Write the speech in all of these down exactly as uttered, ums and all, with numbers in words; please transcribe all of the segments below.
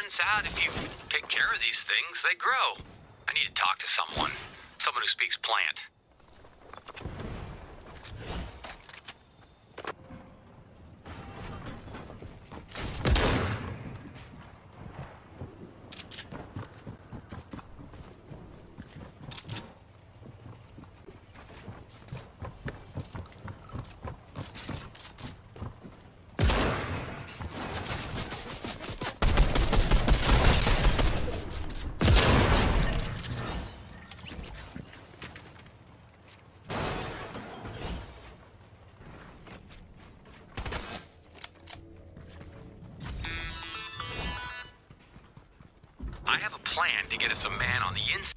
turns out if you take care of these things, they grow. I need to talk to someone. Someone who speaks plant. I have a plan to get us a man on the inside.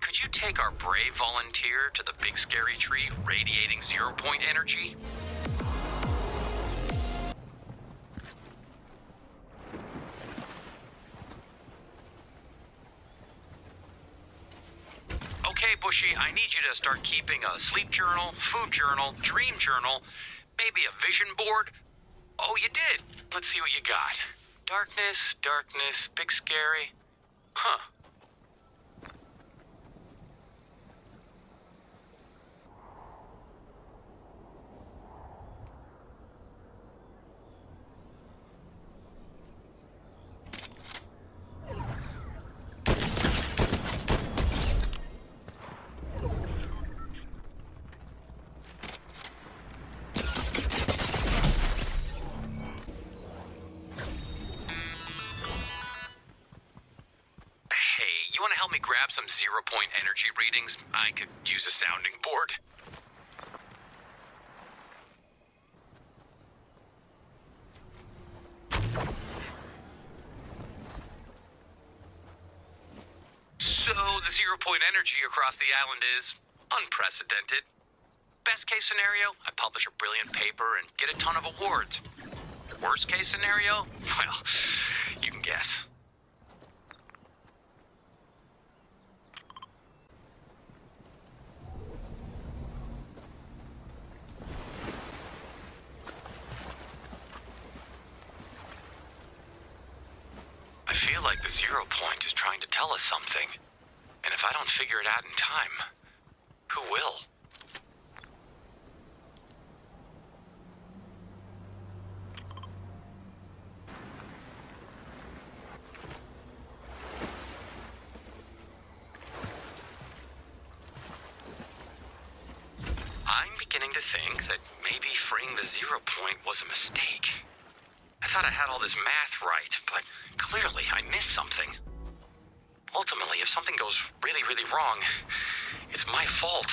Could you take our brave volunteer to the big scary tree radiating zero point energy? Okay, Bushy, I need you to start keeping a sleep journal, food journal, dream journal, maybe a vision board. Oh, you did. Let's see what you got. Darkness, darkness, big scary. Huh. You want to help me grab some zero point energy readings? I could use a sounding board. So the zero point energy across the island is unprecedented. Best case scenario, I publish a brilliant paper and get a ton of awards. Worst case scenario, well, you can guess. I feel like the zero point is trying to tell us something, and if I don't figure it out in time, who will? I'm beginning to think that maybe freeing the zero point was a mistake. I thought I had all this math right, but clearly I missed something. Ultimately, if something goes really, really wrong, it's my fault.